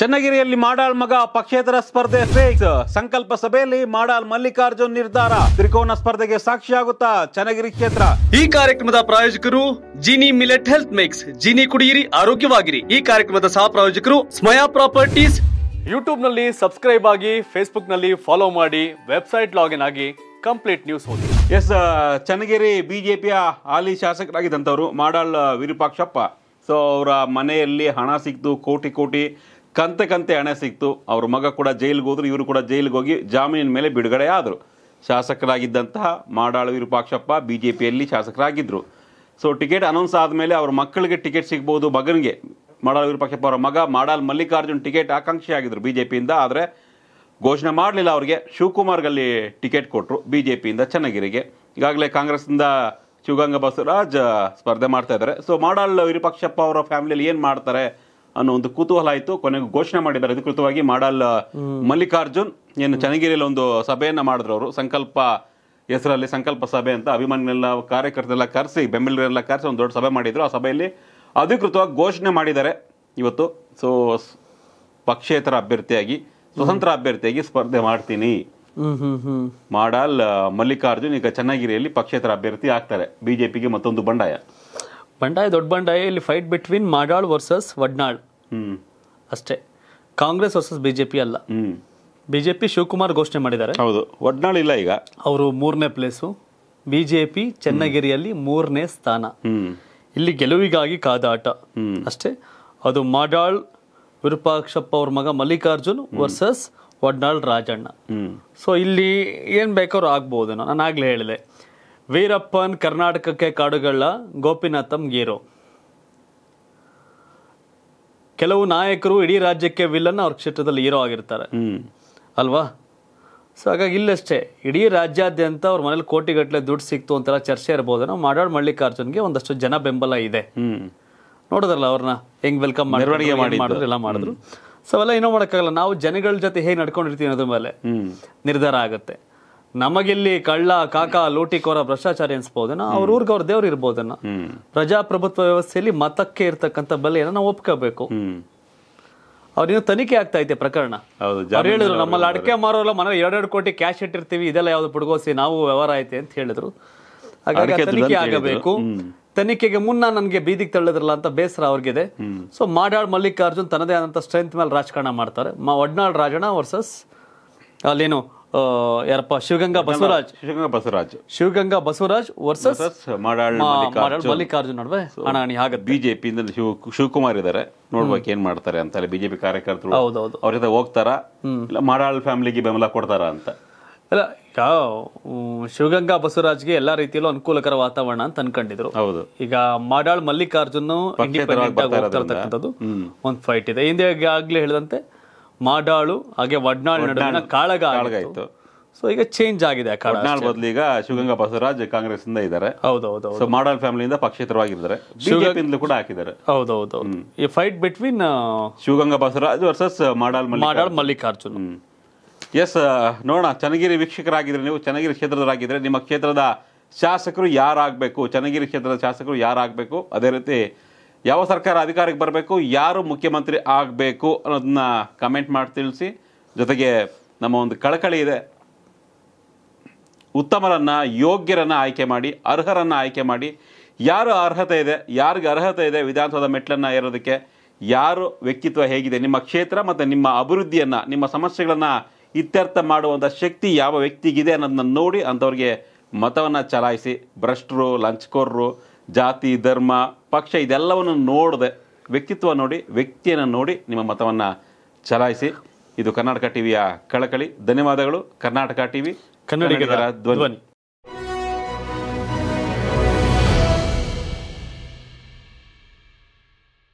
ಚನ್ನಗಿರಿಯಲ್ಲಿ ಮಾಡಾಳ್ ಮಗ ಪಕ್ಷೇತರ ಸ್ಪರ್ಧೆ ಫೇಕ್. ಸಂಕಲ್ಪ ಸಭೆಯಲ್ಲಿ ಮಾಡಾಳ್ ಮಲ್ಲಿಕಾರ್ಜುನ್ ನಿರ್ಧಾರ. ತ್ರಿಕೋನ ಸ್ಪರ್ಧೆಗೆ ಸಾಕ್ಷಿಯಾಗುತ್ತಾ ಚನ್ನಗಿರಿ ಕ್ಷೇತ್ರ. ಈ ಕಾರ್ಯಕ್ರಮದ ಪ್ರಾಯೋಜಕರು Jeeni millet health mix. Jeeni ಕುಡಿಯಿರಿ ಆರೋಗ್ಯವಾಗಿರಿ. ಈ ಕಾರ್ಯಕ್ರಮದ ಸಹ ಪ್ರಾಯೋಜಕರು ಸ್ಮಯಾ ಪ್ರಾಪರ್ಟೀಸ್. ಯೂಟ್ಯೂಬ್ ನಲ್ಲಿ ಸಬ್ಸ್ಕ್ರೈಬ್ ಆಗಿ, ಫೇಸ್ಬುಕ್ ನಲ್ಲಿ ಫಾಲೋ ಮಾಡಿ, ವೆಬ್ಸೈಟ್ ಲಾಗಿನ್ ಆಗಿ ಕಂಪ್ಲೀಟ್ ನ್ಯೂಸ್ ಓದಿ. ಎಸ್, ಚನ್ನಗಿರಿ ಬಿಜೆಪಿಯ ಹಾಲಿ ಶಾಸಕರಾಗಿದ್ದಂಥವರು ಮಾಡಾಳ್ ವಿರೂಪಾಕ್ಷಪ್ಪ. ಸೊ ಅವರ ಮನೆಯಲ್ಲಿ ಹಣ ಸಿಕ್ತು, ಕೋಟಿ ಕೋಟಿ ಕಂತೆ ಕಂತೆ ಹಣೆ ಸಿಕ್ತು. ಅವ್ರ ಮಗ ಕೂಡ ಜೈಲಿಗೆ ಹೋದರು, ಇವರು ಕೂಡ ಜೈಲಿಗೆ ಹೋಗಿ ಜಾಮೀನಿನ ಮೇಲೆ ಬಿಡುಗಡೆ ಆದರು. ಶಾಸಕರಾಗಿದ್ದಂತಹ ಮಾಡಾಳ್ ವಿರೂಪಾಕ್ಷಪ್ಪ ಬಿ ಜೆ ಪಿಯಲ್ಲಿ ಶಾಸಕರಾಗಿದ್ದರು. ಸೊ ಟಿಕೆಟ್ ಅನೌನ್ಸ್ ಆದಮೇಲೆ ಅವ್ರ ಮಕ್ಕಳಿಗೆ ಟಿಕೆಟ್ ಸಿಗ್ಬೋದು, ಮಗನಿಗೆ. ಮಾಡಾಳ್ ವಿರೂಪಾಕ್ಷಪ್ಪ ಅವರ ಮಗ ಮಾಡಾಳ್ ಮಲ್ಲಿಕಾರ್ಜುನ್ ಟಿಕೆಟ್ ಆಕಾಂಕ್ಷಿ ಆಗಿದ್ದರು ಬಿ ಜೆ ಪಿಯಿಂದ. ಆದರೆ ಘೋಷಣೆ ಮಾಡಲಿಲ್ಲ. ಅವರಿಗೆ ಶಿವಕುಮಾರ್ಗಲ್ಲಿ ಟಿಕೆಟ್ ಕೊಟ್ಟರು ಬಿ ಜೆ ಪಿಯಿಂದ ಚನ್ನಗಿರಿಗೆ. ಈಗಾಗಲೇ ಕಾಂಗ್ರೆಸ್ನಿಂದ ಶಿವಗಂಗಾ ಬಸವರಾಜ್ ಸ್ಪರ್ಧೆ ಮಾಡ್ತಾಯಿದ್ದಾರೆ. ಸೊ ಮಾಡಾಳ್ ವಿರೂಪಾಕ್ಷಪ್ಪ ಅವರ ಫ್ಯಾಮಿಲಿಯಲ್ಲಿ ಏನು ಮಾಡ್ತಾರೆ ಅನ್ನೋ ಒಂದು ಕುತೂಹಲ ಆಯಿತು. ಕೊನೆಗೂ ಘೋಷಣೆ ಮಾಡಿದ್ದಾರೆ ಅಧಿಕೃತವಾಗಿ. ಮಾಡಾಳ್ ಮಲ್ಲಿಕಾರ್ಜುನ್ ಏನು ಚನ್ನಗಿರಿಯಲ್ಲಿ ಒಂದು ಸಭೆಯನ್ನು ಮಾಡಿದ್ರು ಅವರು. ಸಂಕಲ್ಪ ಹೆಸರಲ್ಲಿ ಸಂಕಲ್ಪ ಸಭೆ ಅಂತ ಅಭಿಮಾನಿಗಳನ್ನೆಲ್ಲ, ಕಾರ್ಯಕರ್ತರೆಲ್ಲ ಕರೆಸಿ, ಬೆಂಬಲಿಗರೆಲ್ಲ ಕರೆಸಿ ಒಂದು ದೊಡ್ಡ ಸಭೆ ಮಾಡಿದರು. ಆ ಸಭೆಯಲ್ಲಿ ಅಧಿಕೃತವಾಗಿ ಘೋಷಣೆ ಮಾಡಿದ್ದಾರೆ ಇವತ್ತು. ಸೊ ಪಕ್ಷೇತರ ಅಭ್ಯರ್ಥಿಯಾಗಿ, ಸ್ವತಂತ್ರ ಅಭ್ಯರ್ಥಿಯಾಗಿ ಸ್ಪರ್ಧೆ ಮಾಡ್ತೀನಿ ಮಾಡಾಳ್ ಮಲ್ಲಿಕಾರ್ಜುನ್ ಈಗ ಚನ್ನಗಿರಿಯಲ್ಲಿ ಪಕ್ಷೇತರ ಅಭ್ಯರ್ಥಿ ಆಗ್ತಾರೆ. ಬಿಜೆಪಿಗೆ ಮತ್ತೊಂದು ಬಂಡಾಯ. ದೊಡ್ಡ ಬಂಡಾಯ. ಇಲ್ಲಿ fight between Madal versus Vadnal ಅಷ್ಟೇ, ಕಾಂಗ್ರೆಸ್ ವರ್ಸಸ್ ಬಿಜೆಪಿ ಅಲ್ಲ. ಬಿಜೆಪಿ ಶಿವಕುಮಾರ್ ಘೋಷಣೆ ಮಾಡಿದ್ದಾರೆ. ಹೌದು, ವಡ್ನಾಳ್ ಇಲ್ಲ. ಈಗ ಅವರು 3ನೇ ಪ್ಲೇಸು, ಬಿಜೆಪಿ ಚನ್ನಗಿರಿಯಲ್ಲಿ 3ನೇ ಸ್ಥಾನ. ಇಲ್ಲಿ ಗೆಲುವಿಗಾಗಿ ಕಾದಾಟ ಅಷ್ಟೇ. ಅದು ಮಾಡಾಳ್ ವಿರೂಪಾಕ್ಷಪ್ಪ ಅವ್ರ ಮಗ ಮಲ್ಲಿಕಾರ್ಜುನ್ ವರ್ಸಸ್ ವಡ್ನಾಳ್ ರಾಜಣ್ಣ. ಸೊ ಇಲ್ಲಿ ಏನು ಬೇಕಾದ್ರೂ ಆಗ್ಬೋದು. ನಾನು ಆಗಲೇ ಹೇಳಿದೆ, ವೀರಪ್ಪನ್ ಕರ್ನಾಟಕಕ್ಕೆ ಕಾಡುಗಳ ಗೋಪಿನಾಥಂ ಗೀರೋ. ಕೆಲವು ನಾಯಕರು ಇಡೀ ರಾಜ್ಯಕ್ಕೆ ವಿಲನ್, ಅವ್ರ ಕ್ಷೇತ್ರದಲ್ಲಿ ಹೀರೋ ಆಗಿರ್ತಾರೆ ಅಲ್ವಾ. ಸೊ ಹಾಗಾಗಿ ಇಲ್ಲಷ್ಟೇ, ಇಡೀ ರಾಜ್ಯಾದ್ಯಂತ ಅವ್ರ ಮನೇಲಿ ಕೋಟಿಗಟ್ಟಲೆ ದುಡ್ಡು ಸಿಕ್ತು ಅಂತೆಲ್ಲ ಚರ್ಚೆ ಇರ್ಬೋದು. ನಾವು ಮಾಡಾಳ್ ಮಲ್ಲಿಕಾರ್ಜುನ್ಗೆ ಒಂದಷ್ಟು ಜನ ಬೆಂಬಲ ಇದೆ. ನೋಡಿದ್ರಲ್ಲ ಅವ್ರನ್ನ ಹೆಂಗ್ ವೆಲ್ಕಮ್ ಮಾಡಿದ್ರು, ಎಲ್ಲ ಮಾಡಿದ್ರು. ಸೊ ಅವೆಲ್ಲ ಏನೋ ಮಾಡೋಕ್ಕಾಗಲ್ಲ. ನಾವು ಜನಗಳ ಜೊತೆ ಹೇಗೆ ನಡ್ಕೊಂಡಿರ್ತೀವಿ ಅನ್ನೋದ್ರ ಮೇಲೆ ನಿರ್ಧಾರ ಆಗುತ್ತೆ. ನಮಗಿಲ್ಲಿ ಕಳ್ಳ, ಕಾಕ, ಲೂಟಿಕೋರ, ಭ್ರಷ್ಟಾಚಾರಿ ಅನ್ಸ್ಬೋದನ್ನ, ಅವ್ರ ಊರ್ಗ ಅವ್ರ ದೇವ್ರು ಇರ್ಬೋದನ್ನ. ಪ್ರಜಾಪ್ರಭುತ್ವ ವ್ಯವಸ್ಥೆಯಲ್ಲಿ ಮತಕ್ಕೆ ಇರ್ತಕ್ಕಂಥ ಬೆಲೆಯನ್ನು ನಾವು ಒಪ್ಕೋಬೇಕು. ಅವ್ರಿನ್ನೂ ತನಿಖೆ ಆಗ್ತಾ ಐತೆ ಪ್ರಕರಣ. ಅವ್ರು ಹೇಳಿದ್ರು, ನಮ್ಮಲ್ಲಿ ಅಡಕೆ ಮಾರೋಲ್ಲ, ಮನೇಲಿ 2-2 ಕೋಟಿ ಕ್ಯಾಶ್ ಇಟ್ಟಿರ್ತೀವಿ, ಇದೆಲ್ಲ ಯಾವ್ದು ಪುಡ್ಗೋಸಿ ನಾವು ವ್ಯವಹಾರ ಐತೆ ಅಂತ ಹೇಳಿದ್ರು. ಹಾಗಾಗಿ ತನಿಖೆ ಆಗಬೇಕು. ತನಿಖೆಗೆ ಮುನ್ನ ನನಗೆ ಬೀದಿಗೆ ತಳ್ಳಿದ್ರಲ್ಲ ಅಂತ ಬೇಸರ ಅವ್ರಿಗಿದೆ. ಸೊ ಮಾಡಾಳ್ ಮಲ್ಲಿಕಾರ್ಜುನ್ ತನ್ನದೇ ಆದಂಥ ಸ್ಟ್ರೆಂತ್ ಮೇಲೆ ರಾಜಕಾರಣ ಮಾಡ್ತಾರೆ. ವಡ್ನಾಳ್ ರಾಜಣ್ಣ ವರ್ಸಸ್ ಅಲ್ಲೇನು ಯಾರಪ್ಪ, ಶಿವಗಂಗಾ ಬಸವರಾಜ್ ವರ್ಸಸ್ ಮಾಡಾಳ್ ಮಲ್ಲಿಕಾರ್ಜುನ್ ನಡುವೆ ಹಣಾಣಿ ಆಗುತ್ತೆ. ಬಿಜೆಪಿಯಿಂದ ಶಿವಕುಮಾರ್ ಇದ್ದಾರೆ, ನೋಡ್ಬೇಕು ಏನ್ ಮಾಡ್ತಾರೆ ಅಂತ. ಬಿಜೆಪಿ ಕಾರ್ಯಕರ್ತರು ಅವ್ರ ಜೊತೆ ಹೋಗ್ತಾರ, ಇಲ್ಲ ಮಾಡಾಳ್ ಫ್ಯಾಮಿಲಿಗೆ ಬೆಂಬಲ ಕೊಡ್ತಾರ ಅಂತ. ಇಲ್ಲ, ಶಿವಗಂಗಾ ಬಸವರಾಜ್ಗೆ ಎಲ್ಲಾ ರೀತಿಯಲ್ಲೂ ಅನುಕೂಲಕರ ವಾತಾವರಣ ಅಂತ ಅನ್ಕೊಂಡಿದ್ರು. ಹೌದು, ಈಗ ಮಾಡಾಳ್ ಮಲ್ಲಿಕಾರ್ಜುನ್ ಇಂಡಿಪೆಂಡೆಂಟ್ ಆಗಿ ಹೋಗ್ತಾ ಇರ್ತಕ್ಕಂಥದ್ದು ಒಂದು ಫೈಟ್ ಇದೆ. ಹಿಂದೆ ಆಗ್ಲೇ ಹೇಳಿದಂತೆ ಮಾಡಾಳು ಹಾಗೆ ವಡ್ನಾಳ್ ನಡುವಿನ ಕಾಳಗ ಆಯಿತು. ಸೊ ಈಗ ಚೇಂಜ್ ಆಗಿದೆ. ವಡ್ನಾಳ್ ಬದಲು ಈಗ ಶಿವಗಂಗಾ ಬಸವರಾಜ್ ಕಾಂಗ್ರೆಸ್ ಇಂದ ಇದ್ದಾರೆ. ಹೌದೌದು. ಸೊ ಮಾಡಾಳ್ ಫ್ಯಾಮಿಲಿಯಿಂದ ಪಕ್ಷೇತರವಾಗಿದ್ದಾರೆ, ಬಿಜೆಪಿಯಿಂದಲೂ ಕೂಡ ಹಾಕಿದ್ದಾರೆ. ಹೌದೌದು. ಈ fight between Shivaganga Basavaraj versus Madal Mallikarjun. Yes, ನೋಡೋಣ. ಚನ್ನಗಿರಿ ವೀಕ್ಷಕರಾಗಿದ್ರೆ ನೀವು, ಚನ್ನಗಿರಿ ಕ್ಷೇತ್ರದವರಾಗಿದ್ರೆ ನಿಮ್ಮ ಕ್ಷೇತ್ರದ ಶಾಸಕರು ಯಾರಾಗಬೇಕು, ಚನ್ನಗಿರಿ ಕ್ಷೇತ್ರದ ಶಾಸಕರು ಯಾರಾಗಬೇಕು, ಅದೇ ರೀತಿ ಯಾವ ಸರ್ಕಾರ ಅಧಿಕಾರಕ್ಕೆ ಬರಬೇಕು, ಯಾರು ಮುಖ್ಯಮಂತ್ರಿ ಆಗಬೇಕು ಅನ್ನೋದನ್ನ ಕಮೆಂಟ್ ಮಾಡಿ ತಿಳಿಸಿ. ಜೊತೆಗೆ ನಮ್ಮ ಒಂದು ಕಳಕಳಿ ಇದೆ, ಉತ್ತಮರನ್ನು, ಯೋಗ್ಯರನ್ನು ಆಯ್ಕೆ ಮಾಡಿ, ಅರ್ಹರನ್ನು ಆಯ್ಕೆ ಮಾಡಿ. ಯಾರು ಅರ್ಹತೆ ಇದೆ, ಯಾರಿಗೆ ಅರ್ಹತೆ ಇದೆ ವಿಧಾನಸೌಧ ಮೆಟ್ಟಲನ್ನು ಏರೋದಕ್ಕೆ, ಯಾರು ವ್ಯಕ್ತಿತ್ವ ಹೇಗಿದೆ, ನಿಮ್ಮ ಕ್ಷೇತ್ರ ಮತ್ತು ನಿಮ್ಮ ಅಭಿವೃದ್ಧಿಯನ್ನು, ನಿಮ್ಮ ಸಮಸ್ಯೆಗಳನ್ನು ಇತ್ಯರ್ಥ ಮಾಡುವಂಥ ಶಕ್ತಿ ಯಾವ ವ್ಯಕ್ತಿಗಿದೆ ಅನ್ನೋದನ್ನ ನೋಡಿ ಅಂಥವ್ರಿಗೆ ಮತವನ್ನು ಚಲಾಯಿಸಿ. ಭ್ರಷ್ಟರು, ಲಂಚಕೋರರು, ಜಾತಿ, ಧರ್ಮ, ಪಕ್ಷ ಇದೆಲ್ಲವನ್ನು ನೋಡದೆ ವ್ಯಕ್ತಿತ್ವ ನೋಡಿ, ವ್ಯಕ್ತಿಯನ್ನು ನೋಡಿ ನಿಮ್ಮ ಮತವನ್ನು ಚಲಾಯಿಸಿ. ಇದು ಕರ್ನಾಟಕ ಟಿವಿಯ ಕಳಕಳಿ. ಧನ್ಯವಾದಗಳು. ಕರ್ನಾಟಕ ಟಿವಿ, ಕನ್ನಡಿಗರ ಧ್ವನಿ.